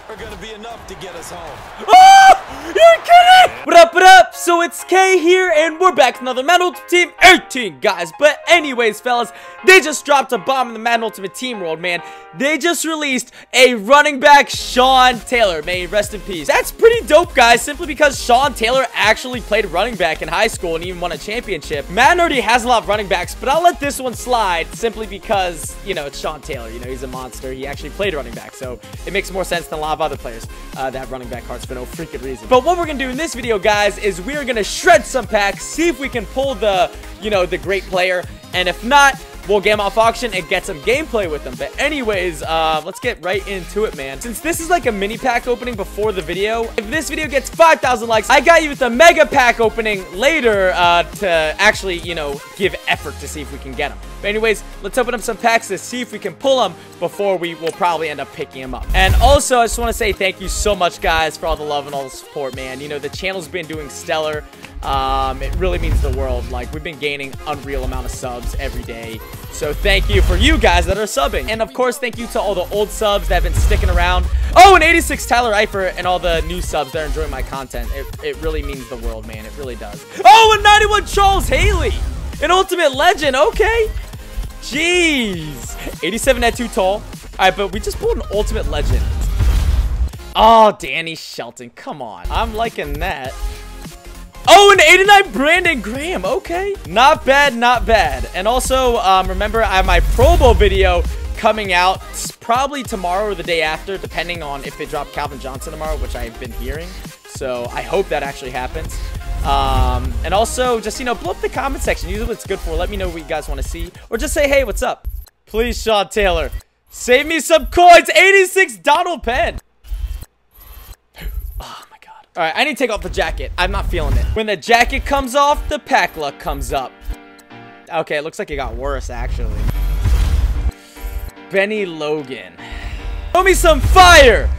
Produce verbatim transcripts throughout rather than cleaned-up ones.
points are gonna be enough to get us home. Oh, you're kidding! What up, what up? So it's K here, and we're back to another Madden Ultimate Team eighteen, guys. But anyways, fellas, they just dropped a bomb in the Madden Ultimate Team world, man. They just released a running back, Sean Taylor. May he rest in peace. That's pretty dope, guys, simply because Sean Taylor actually played running back in high school and even won a championship. Madden already has a lot of running backs, but I'll let this one slide simply because, you know, it's Sean Taylor. You know, he's a monster. He actually played running back, so it makes more sense than a lot of other players uh, that have running back cards for no freaking reason. But what we're going to do in this video, guys, is we're going to shred some packs, see if we can pull the, you know, the great player, and if not, we'll game off auction and get some gameplay with them. But anyways, uh, let's get right into it, man. Since this is like a mini pack opening before the video, if this video gets five thousand likes, I got you with a mega pack opening later uh, to actually, you know, give effort to see if we can get them. But anyways, let's open up some packs to see if we can pull them before we will probably end up picking them up. And also, I just want to say thank you so much, guys, for all the love and all the support, man. You know, the channel's been doing stellar. Um, it really means the world. Like, we've been gaining unreal amount of subs every day. So thank you for you guys that are subbing. And of course, thank you to all the old subs that have been sticking around. Oh, and eighty-six Tyler Eifert and all the new subs that are enjoying my content. It, it really means the world, man. It really does. Oh, and ninety-one Charles Haley, an ultimate legend. Okay. Jeez. eighty-seven at Too Tall. All right, but we just pulled an ultimate legend. Oh, Danny Shelton. Come on. I'm liking that. Oh, and eighty-nine Brandon Graham. Okay. Not bad, not bad. And also, um, remember, I have my Pro Bowl video coming out probably tomorrow or the day after, depending on if they drop Calvin Johnson tomorrow, which I've been hearing. So I hope that actually happens. Um, and also, just, you know, blow up the comment section. Use what it's good for. Let me know what you guys want to see. Or just say, hey, what's up? Please, Sean Taylor, save me some coins. eighty-six Donald Penn. All right, I need to take off the jacket. I'm not feeling it. When the jacket comes off, the pack luck comes up. Okay, it looks like it got worse, actually. Benny Logan. Show me some fire!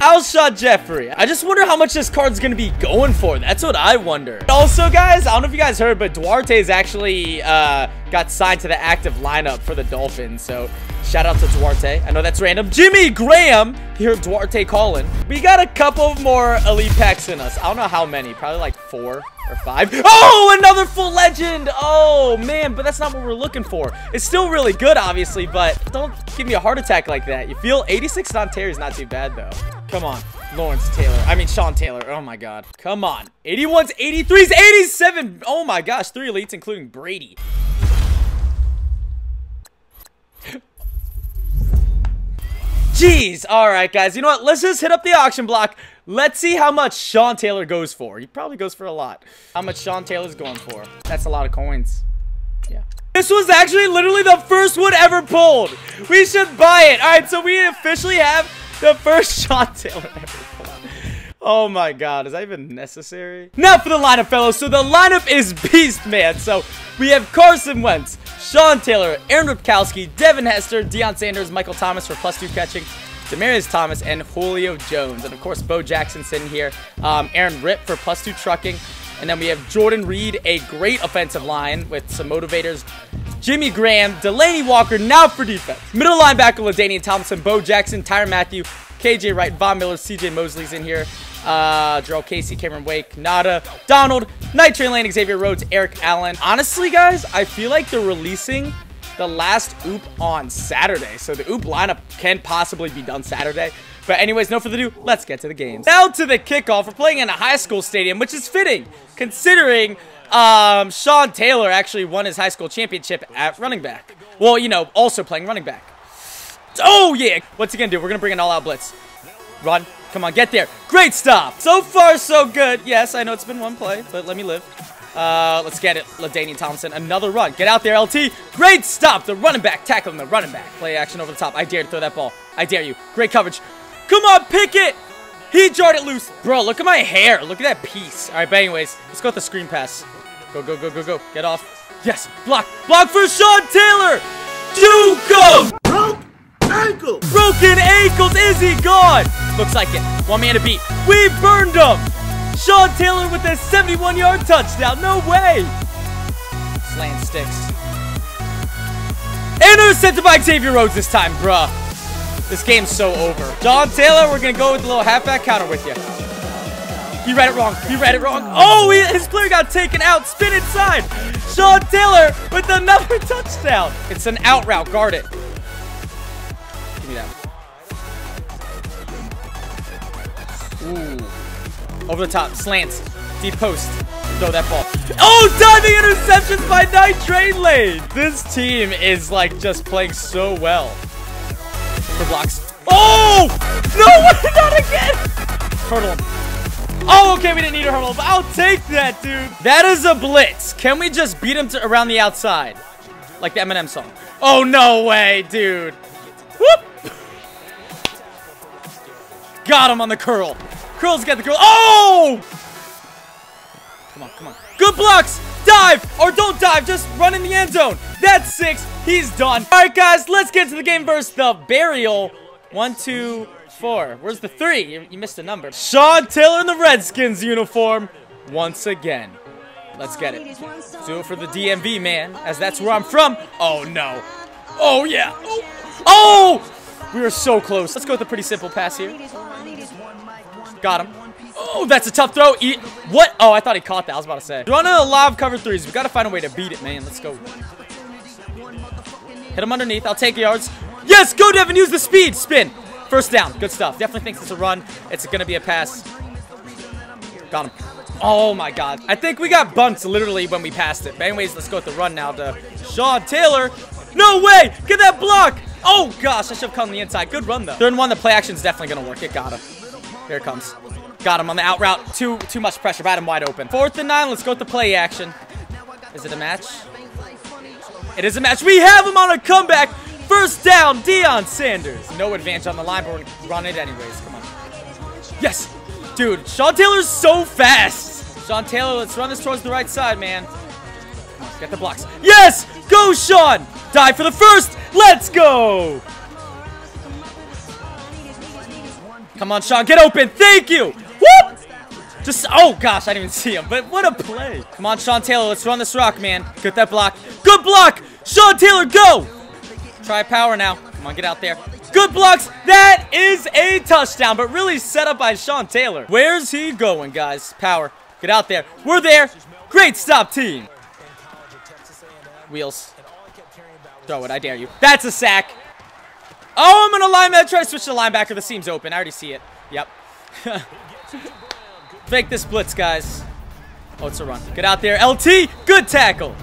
Alshon Jeffrey. I just wonder how much this card's going to be going for. That's what I wonder. Also, guys, I don't know if you guys heard, but Duarte's actually uh, got signed to the active lineup for the Dolphins, so... shout out to Duarte. I know that's random. Jimmy Graham. Here, Duarte calling. We got a couple more elite packs in us. I don't know how many. Probably like four or five. Oh, another full legend. Oh, man. But that's not what we're looking for. It's still really good, obviously. But don't give me a heart attack like that. You feel? eighty-six on Terry's not too bad, though. Come on. Lawrence Taylor. I mean, Sean Taylor. Oh, my God. Come on. eighty-ones, eighty-threes, eighty-seven. Oh, my gosh. Three elites, including Brady. Jeez. All right, guys. You know what? Let's just hit up the auction block. Let's see how much Sean Taylor goes for. He probably goes for a lot. How much Sean Taylor's going for. That's a lot of coins. Yeah. This was actually literally the first one ever pulled. We should buy it. All right, so we officially have the first Sean Taylor ever pulled. Oh, my God. Is that even necessary? Now for the lineup, fellas. So the lineup is beast, man. So we have Carson Wentz, Sean Taylor, Aaron Ripkowski, Devin Hester, Deion Sanders, Michael Thomas for plus two catching, Demaryius Thomas, and Julio Jones. And, of course, Bo Jackson sitting here. Um, Aaron Rip for plus two trucking. And then we have Jordan Reed, a great offensive line with some motivators. Jimmy Graham, Delaney Walker, now for defense. Middle linebacker, LaDainian Tomlinson, Bo Jackson, Tyrann Mathieu, K J Wright, Von Miller, C J Mosley's in here. Uh, Jarrell Casey, Cameron Wake, Nada, Donald, Night Train Lane, Xavier Rhodes, Eric Allen. Honestly, guys, I feel like they're releasing the last oop on Saturday. So the oop lineup can possibly be done Saturday. But anyways, no further ado, let's get to the games. Now to the kickoff. We're playing in a high school stadium, which is fitting considering um, Sean Taylor actually won his high school championship at running back. Well, you know, also playing running back. Oh, yeah. What's he going to do? We're going to bring an all-out blitz. Run. Come on, get there. Great stop. So far, so good. Yes, I know it's been one play, but let me live. Uh, let's get it. LaDainian Tomlinson. Another run. Get out there, L T. Great stop. The running back. Tackling the running back. Play action over the top. I dare to throw that ball. I dare you. Great coverage. Come on, pick it. He jarred it loose. Bro, look at my hair. Look at that piece. All right, but anyways, let's go with the screen pass. Go, go, go, go, go. Get off. Yes. Block. Block for Sean Taylor. Do go. Ankle. Broken ankles, is he gone? Looks like it. One man to beat. We burned him. Sean Taylor with a seventy-one yard touchdown. No way. Slant sticks. Intercepted by Xavier Rhodes this time, bruh. This game's so over. John Taylor, we're going to go with a little halfback counter with you. You read it wrong. You read it wrong. Oh, he, his player got taken out. Spin inside. Sean Taylor with another touchdown. It's an out route. Guard it. Give me that. Ooh. Over the top. Slants. Deep post. Throw that ball. Oh, diving interceptions by Night Train Lane. This team is like just playing so well. For blocks. Oh! No way! Not again! Hurdle him. Oh, okay, we didn't need a hurdle, but I'll take that, dude. That is a blitz. Can we just beat him to around the outside? Like the Eminem song. Oh, no way, dude. Whoop! Got him on the curl. Curl's got the curl. Oh! Come on, come on. Good blocks. Dive, or don't dive. Just run in the end zone. That's six. He's done. All right, guys, let's get to the game versus the Burial. One, two... Four. Where's the three? You, you missed a number. Sean Taylor in the Redskins uniform once again. Let's get it. Let's do it for the D M V, man, as that's where I'm from. Oh, no. Oh, yeah. Oh! Oh! We were so close. Let's go with a pretty simple pass here. Got him. Oh, that's a tough throw. E what? Oh, I thought he caught that. I was about to say. Running a live cover threes. We got to find a way to beat it, man. Let's go. Hit him underneath. I'll take yards. Yes, go, Devin. Use the speed. Spin. First down. Good stuff. Definitely thinks it's a run. It's going to be a pass. Got him. Oh, my God. I think we got bumped literally when we passed it. But anyways, let's go with the run now to Sean Taylor. No way! Get that block! Oh, gosh. I should have come on the inside. Good run, though. Third and one. The play action is definitely going to work. It got him. Here it comes. Got him on the out route. Too, too much pressure. Right him wide open. Fourth and nine. Let's go with the play action. Is it a match? It is a match. We have him on a comeback. First down, Deion Sanders. No advantage on the line, but we're going to run it anyways. Come on. Yes. Dude, Sean Taylor's so fast. Sean Taylor, let's run this towards the right side, man. Come on, get the blocks. Yes. Go, Sean. Dive for the first. Let's go. Come on, Sean. Get open. Thank you. Whoop. Just, oh, gosh, I didn't even see him, but what a play. Come on, Sean Taylor. Let's run this rock, man. Get that block. Good block. Sean Taylor, go. Try power now. Come on, get out there. Good blocks. That is a touchdown, but really set up by Sean Taylor. Where's he going, guys? Power. Get out there. We're there. Great stop, team. Wheels. Throw it. I dare you. That's a sack. Oh, I'm going to linebacker. Try to switch to linebacker. The seam's open. I already see it. Yep. Fake this blitz, guys. Oh, it's a run. Get out there. L T. Good tackle.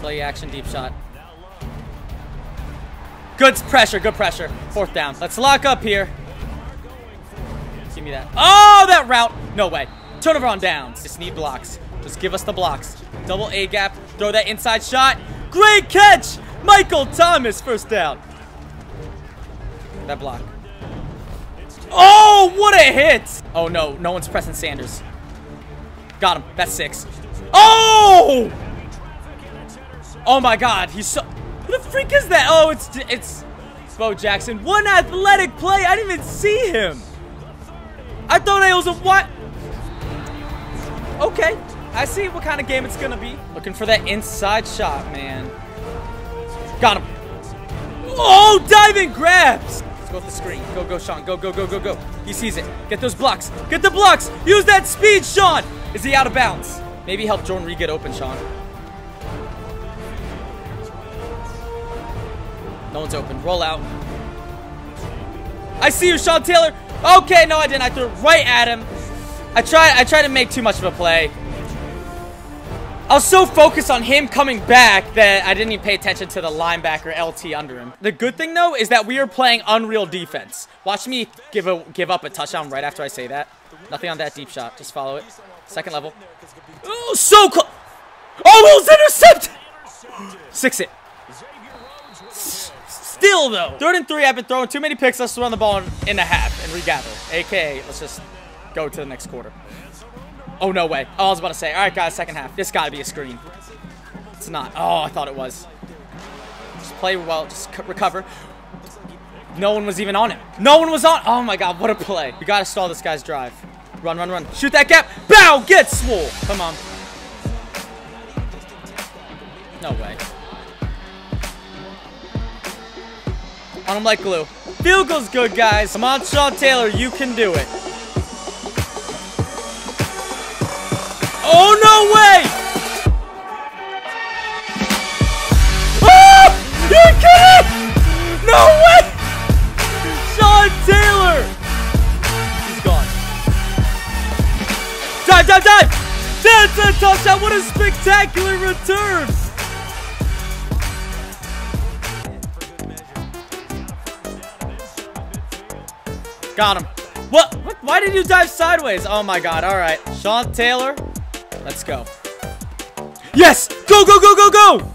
Play action. Deep shot. Good pressure, good pressure. Fourth down. Let's lock up here. Give me that. Oh, that route. No way. Turnover on downs. Just need blocks. Just give us the blocks. Double A gap. Throw that inside shot. Great catch. Michael Thomas, first down. That block. Oh, what a hit. Oh, no. No one's pressing Sanders. Got him. That's six. Oh! Oh, my God. He's so... What the freak is that? Oh, it's it's Bo Jackson. One athletic play. I didn't even see him. I thought it was a what? Okay. I see what kind of game it's going to be. Looking for that inside shot, man. Got him. Oh, diving grabs. Let's go with the screen. Go, go, Sean. Go, go, go, go, go. He sees it. Get those blocks. Get the blocks. Use that speed, Sean. Is he out of bounds? Maybe help Jordan Reed get open, Sean. No one's open. Roll out. I see you, Sean Taylor. Okay, no, I didn't. I threw it right at him. I tried, I tried to make too much of a play. I was so focused on him coming back that I didn't even pay attention to the linebacker L T under him. The good thing, though, is that we are playing unreal defense. Watch me give, a, give up a touchdown right after I say that. Nothing on that deep shot. Just follow it. Second level. Oh, so close. Oh, it was intercepted. Six it. Still, though. Third and three, I've been throwing too many picks. Let's run the ball in a half and regather. A K A, let's just go to the next quarter. Oh, no way. Oh, I was about to say. All right, guys, second half. This got to be a screen. It's not. Oh, I thought it was. Just play well. Just recover. No one was even on him. No one was on. Oh, my God. What a play. We got to stall this guy's drive. Run, run, run. Shoot that gap. Bow. Get swole. Come on. No way. on him like glue. Field goal's good, guys. Come on, Sean Taylor, you can do it. Oh, no way! Oh! You're kidding! No way! Sean Taylor! He's gone. Dive, dive, dive! That's a touchdown! What a spectacular return! Got him. What? What? Why did you dive sideways? Oh my god. All right. Sean Taylor. Let's go. Yes! Go, go, go, go, go!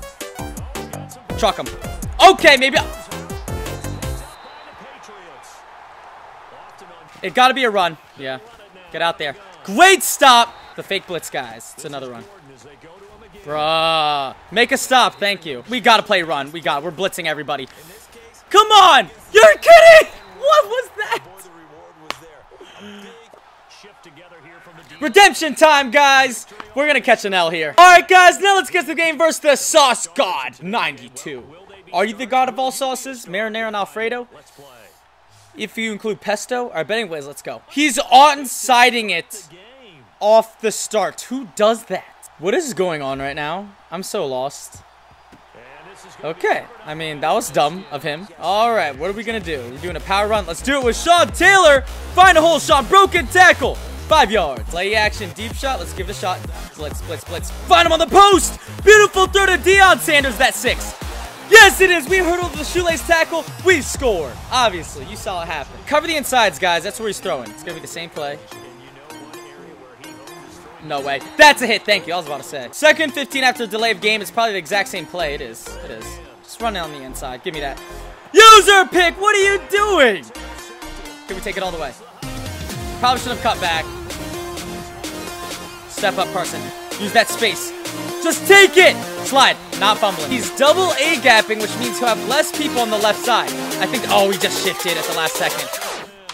Truck him. Okay, maybe. It got to be a run. Yeah. Get out there. Great stop. The fake blitz, guys. It's another run. Bruh. Make a stop. Thank you. We got to play run. We got. We're blitzing everybody. Come on! You're kidding! What was that? Redemption time, guys. We're going to catch an L here. All right, guys. Now let's get to the game versus the Sauce God, ninety-two. Are you the god of all sauces? Marinara and Alfredo? If you include pesto? All right, but anyways, let's go. He's on-siding it off the start. Who does that? What is going on right now? I'm so lost. Okay. I mean, that was dumb of him. All right. What are we going to do? We're doing a power run. Let's do it with Sean Taylor. Find a hole, Sean. Broken tackle. Five yards. Play action. Deep shot. Let's give it a shot. Blitz, blitz, blitz. Find him on the post. Beautiful throw to Deion Sanders. That's six. Yes, it is. We hurdled the shoelace tackle. We score. Obviously, you saw it happen. Cover the insides, guys. That's where he's throwing. It's going to be the same play. No way. That's a hit. Thank you. I was about to say. Second fifteen after the delay of game. It's probably the exact same play. It is. It is. Just run down the inside. Give me that. User pick. What are you doing? Can we take it all the way? Probably should have cut back. Step up, Carson. Use that space. Just take it! Slide. Not fumbling. He's double A-gapping, which means he'll have less people on the left side. I think... Oh, he just shifted at the last second.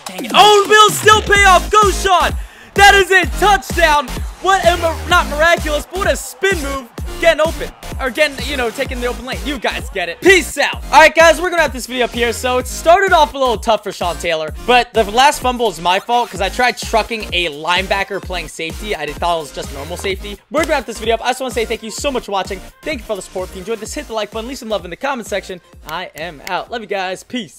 Dang it. Oh, Bill, still pay off. Go, Sean! That is a touchdown! What a... Not miraculous, but what a spin move. Getting open. Or getting, you know, taking the open lane. You guys get it. Peace out. All right, guys, we're going to wrap this video up here. So it started off a little tough for Sean Taylor, but the last fumble is my fault because I tried trucking a linebacker playing safety. I thought it was just normal safety. We're going to wrap this video up. I just want to say thank you so much for watching. Thank you for the support. If you enjoyed this, hit the like button, leave some love in the comment section. I am out. Love you guys. Peace.